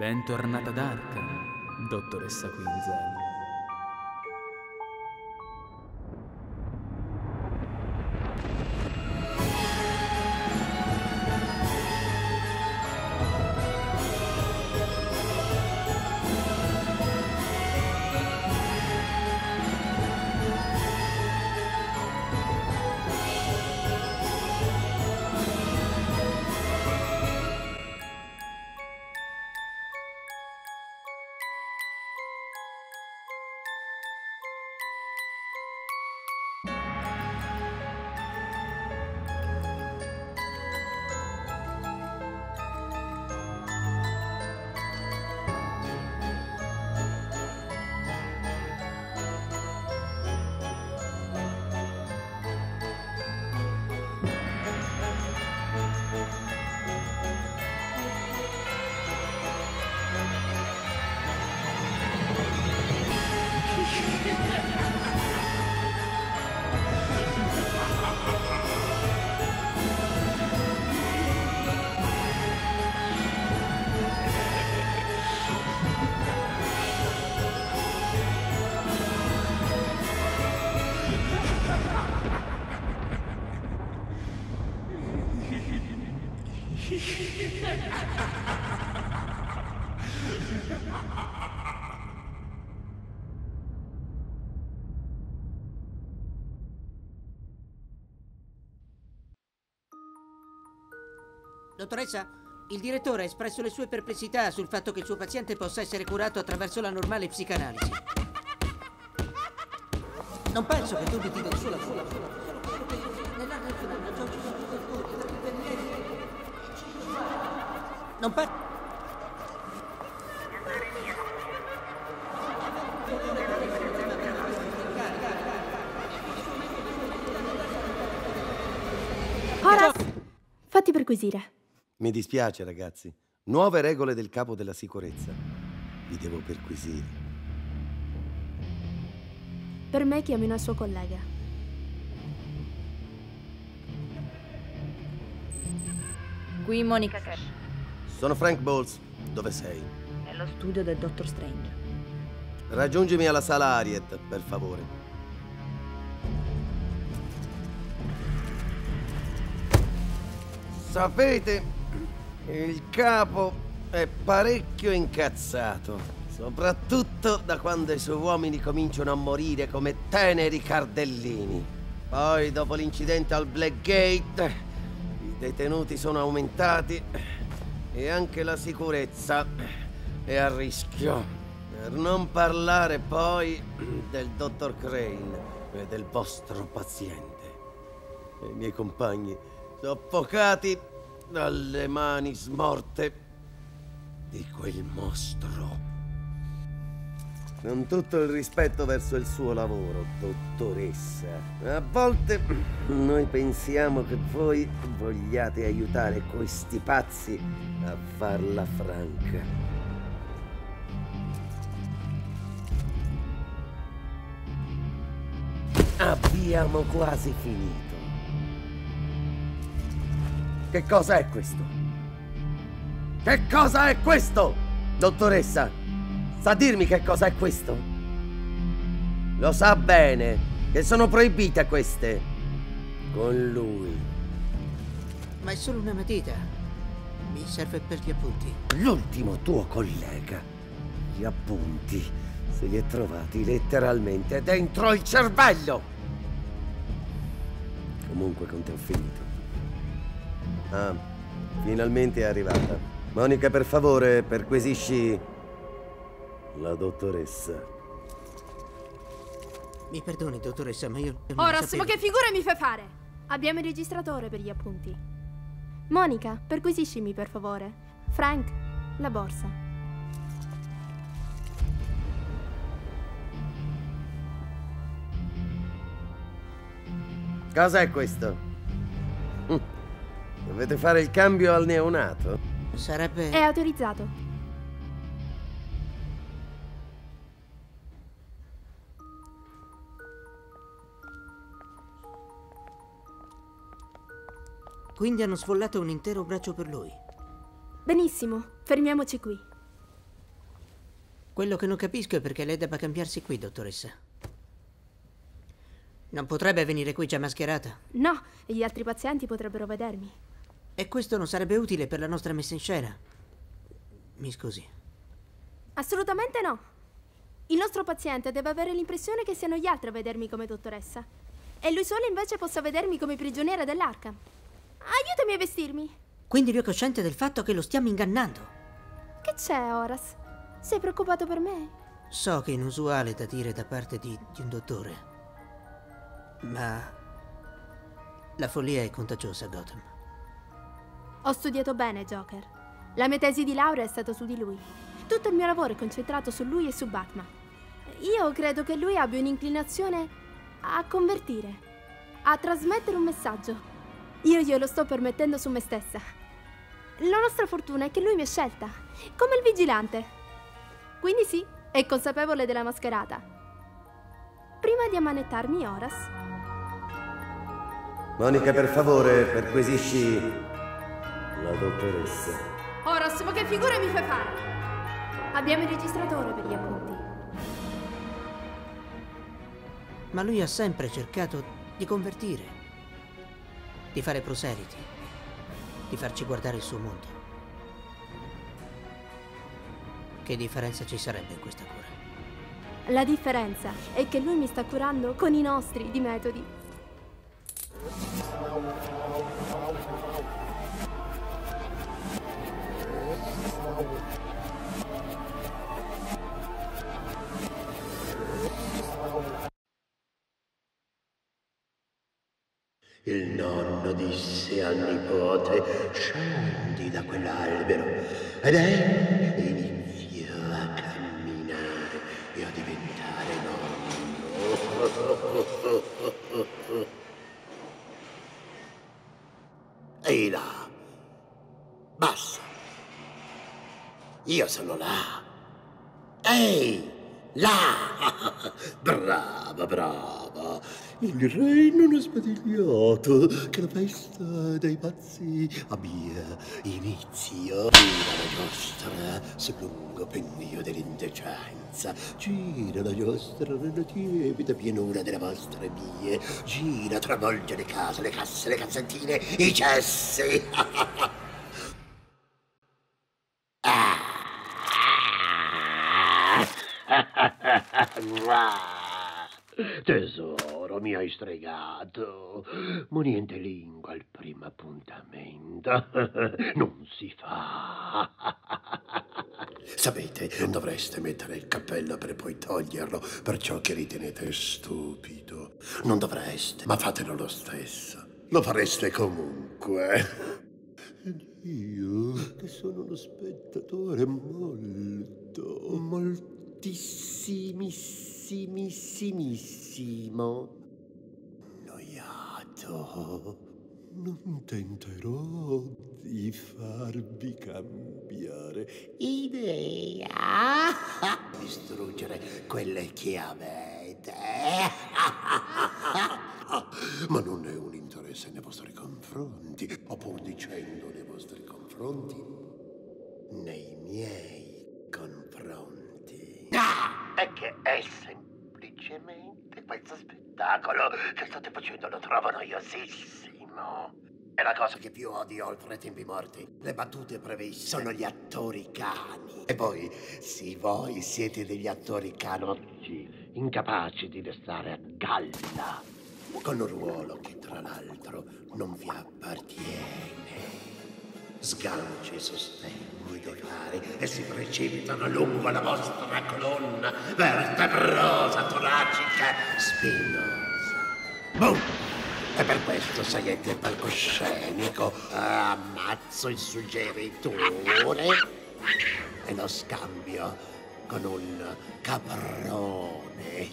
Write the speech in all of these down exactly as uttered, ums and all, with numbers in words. Bentornata ad Arkham, dottoressa Quinzel. Dottoressa, il direttore ha espresso le sue perplessità sul fatto che il suo paziente possa essere curato attraverso la normale psicanalisi. Non penso che dubiti del suo lavoro. Non penso... Horace, fatti perquisire. Mi dispiace, ragazzi. Nuove regole del capo della sicurezza. Vi devo perquisire. Per me chiami una sua collega. Qui Monica Kerr. Sono Frank Bowles. Dove sei? Nello studio del Doctor Strange. Raggiungimi alla sala Ariet, per favore. Sapete... il capo è parecchio incazzato, soprattutto da quando i suoi uomini cominciano a morire come teneri cardellini. Poi, dopo l'incidente al Black Gate, i detenuti sono aumentati e anche la sicurezza è a rischio. Per non parlare poi del dottor Crane e del vostro paziente. I miei compagni soffocati dalle mani smorte di quel mostro. Con tutto il rispetto verso il suo lavoro, dottoressa, a volte noi pensiamo che voi vogliate aiutare questi pazzi a farla franca. Abbiamo quasi finito. Che cosa è questo? Che cosa è questo? Dottoressa, sa dirmi che cosa è questo? Lo sa bene che sono proibite queste. Con lui. Ma è solo una matita. Mi serve per gli appunti. L'ultimo tuo collega. Gli appunti se li è trovati letteralmente dentro il cervello. Comunque con te ho finito. Ah, finalmente è arrivata. Monica, per favore, perquisisci la dottoressa. Mi perdoni, dottoressa, ma io... Horace, ma che figura mi fai fare? Abbiamo il registratore per gli appunti. Monica, perquisiscimi, per favore. Frank, la borsa. Cos'è questo? Dovete fare il cambio al neonato? Sarebbe... È autorizzato. Quindi hanno sfollato un intero braccio per lui. Benissimo, fermiamoci qui. Quello che non capisco è perché lei debba cambiarsi qui, dottoressa. Non potrebbe venire qui già mascherata? No, gli altri pazienti potrebbero vedermi. E questo non sarebbe utile per la nostra messa in scena. Mi scusi. Assolutamente no. Il nostro paziente deve avere l'impressione che siano gli altri a vedermi come dottoressa. E lui solo invece possa vedermi come prigioniera dell'Arkham. Aiutami a vestirmi. Quindi lui è cosciente del fatto che lo stiamo ingannando. Che c'è, Horace? Sei preoccupato per me? So che è inusuale da dire da parte di, di un dottore. Ma la follia è contagiosa, Gotham. Ho studiato bene, Joker. La mia tesi di laurea è stata su di lui. Tutto il mio lavoro è concentrato su lui e su Batman. Io credo che lui abbia un'inclinazione a convertire, a trasmettere un messaggio. Io glielo sto permettendo su me stessa. La nostra fortuna è che lui mi ha scelta, come il vigilante. Quindi sì, è consapevole della mascherata. Prima di ammanettarmi, Horace. Monica, per favore, perquisisci la dottoressa. Horace, ma che figura mi fai fare? Abbiamo il registratore per gli appunti. Ma lui ha sempre cercato di convertire, di fare proseliti, di farci guardare il suo mondo. Che differenza ci sarebbe in questa cura? La differenza è che lui mi sta curando con i nostri di metodi. Il nonno disse al nipote: scendi da quell'albero. Ed è iniziò a camminare e a diventare nonno. Ehi là, basta. Io sono là. Ehi, là. Brava, brava. Il re non è sbadigliato, che la festa dei pazzi abbia inizio. Gira la giostra sul lungo pendio dell'indecenza, gira la giostra nella tiepida pianura delle vostre vie, gira, travolge le case, le casse, le calzantine, i cessi. Tesoro, mi hai stregato. Ma niente lingua al primo appuntamento. Non si fa. Sapete, dovreste mettere il cappello per poi toglierlo, per ciò che ritenete stupido. Non dovreste, ma fatelo lo stesso. Lo fareste comunque. Io, che sono uno spettatore molto, moltissimissimo, Missimissimissimo noiato. Non tenterò di farvi cambiare idea. Distruggere quelle che avete. Ma non è un interesse nei vostri confronti, oppur dicendo nei vostri confronti, nei miei confronti. Ah! È che è semplicemente questo spettacolo che state facendo, lo trovo noiosissimo. È la cosa che più odio oltre ai tempi morti. Le battute previste sono gli attori cani. E voi, sì, voi siete degli attori canocci, incapaci di restare a galla, con un ruolo che tra l'altro non vi appartiene. Sganci e sostengo i denari e si precipitano lungo la vostra colonna vertebrosa, toracica, spinosa. Boom! E per questo saliete al palcoscenico, ammazzo il suggeritore e lo scambio con un caprone.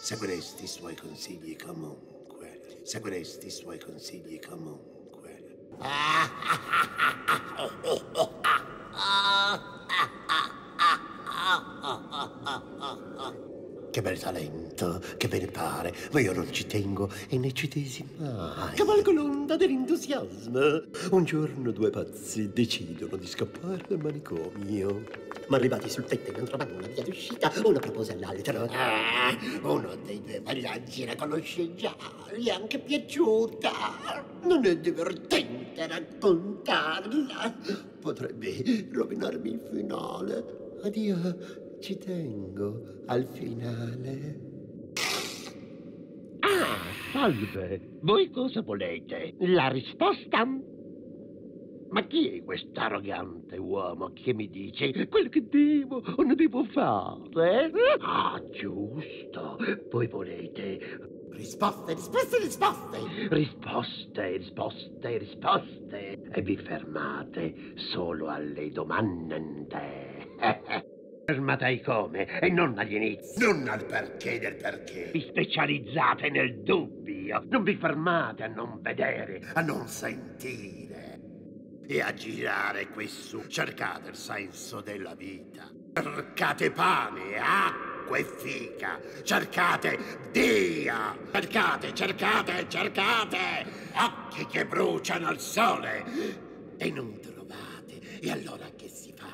Seguiresti i suoi consigli comunque. Seguiresti i suoi consigli comunque. Che bel talento, che ve ne pare, ma io non ci tengo e ne ci tesi mai. Cavalco l'onda dell'entusiasmo. Un giorno due pazzi decidono di scappare dal manicomio. Ma arrivati sul tetto non trovano una via d'uscita, uno propose all'altro. Ah, uno dei due vagaggi la conosce già, gli è anche piaciuta. Non è divertente raccontarla. Potrebbe rovinarmi il finale. Addio. Ci tengo al finale. Ah, salve. Voi cosa volete? La risposta? Ma chi è quest'arrogante uomo che mi dice quel che devo o non devo fare? Ah, giusto. Voi volete... Risposte, risposte, risposte! Risposte, risposte, risposte. E vi fermate solo alle domande. Fermatai come? E non agli inizi. Non al perché del perché. Vi specializzate nel dubbio. Non vi fermate a non vedere, a non sentire. E a girare qui su. Cercate il senso della vita. Cercate pane, acqua e fica. Cercate Dio. Cercate, cercate, cercate. Occhi che bruciano al sole. E non trovate. E allora che si fa?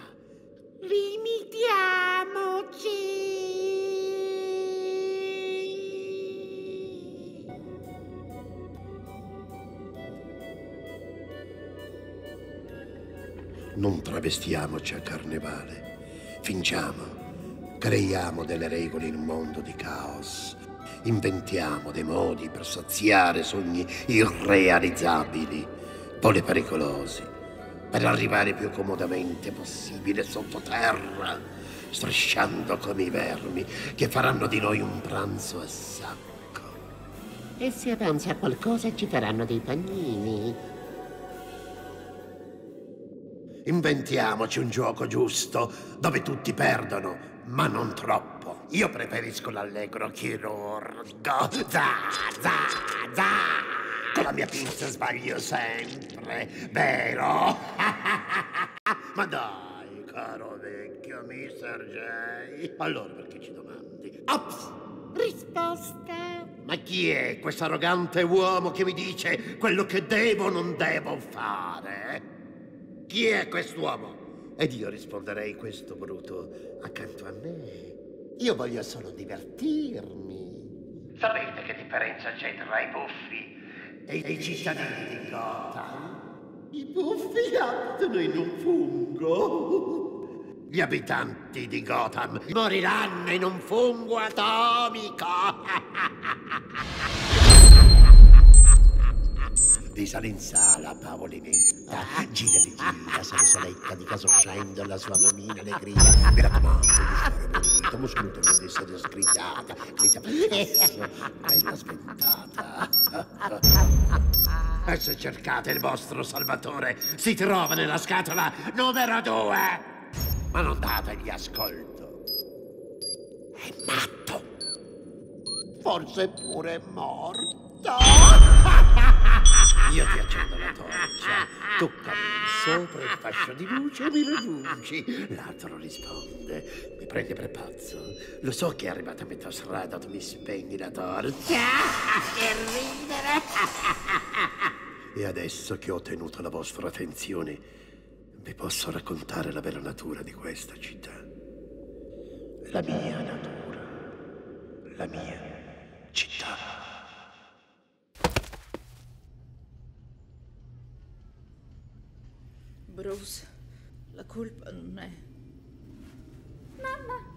Limitiamoci! Non travestiamoci a carnevale. Fingiamo, creiamo delle regole in un mondo di caos. Inventiamo dei modi per saziare sogni irrealizzabili, poi pericolosi. Per arrivare più comodamente possibile sottoterra, strisciando come i vermi che faranno di noi un pranzo a sacco. E se avanza a qualcosa ci faranno dei panini. Inventiamoci un gioco giusto dove tutti perdono, ma non troppo. Io preferisco l'allegro chirurgo. Za, za, za! Con la mia pizza sbaglio sempre, vero? Ma dai, caro vecchio mister J. Allora perché ci domandi? Ops! Risposta! Ma chi è questo arrogante uomo che mi dice quello che devo o non devo fare? Chi è quest'uomo? Ed io risponderei questo bruto accanto a me. Io voglio solo divertirmi. Sapete che differenza c'è tra i buffi? E i cittadini di Gotham? I buffi gattono in un fungo. Gli abitanti di Gotham moriranno in un fungo atomico. Di sale in sala, Paolinetta. Gira di gira, sale soletta, di caso scendo la sua mammina le grida. Mi raccomando, di stare bonito, muscoluto, non di essere sgridata. Grida per il bella sventata. E se cercate il vostro salvatore, si trova nella scatola numero due. Ma non dategli ascolto. È matto. Forse pure è morto. Io ti accendo la torcia. Tu cammini sopra il fascio di luce e mi raggiungi. L'altro risponde. Mi prendi per pazzo. Lo so che è arrivata a metà strada, tu mi spegni la torcia. Che ridere. E adesso che ho ottenuto la vostra attenzione, vi posso raccontare la vera natura di questa città. La mia natura. La mia città. Bruce, la colpa non è... Mamma!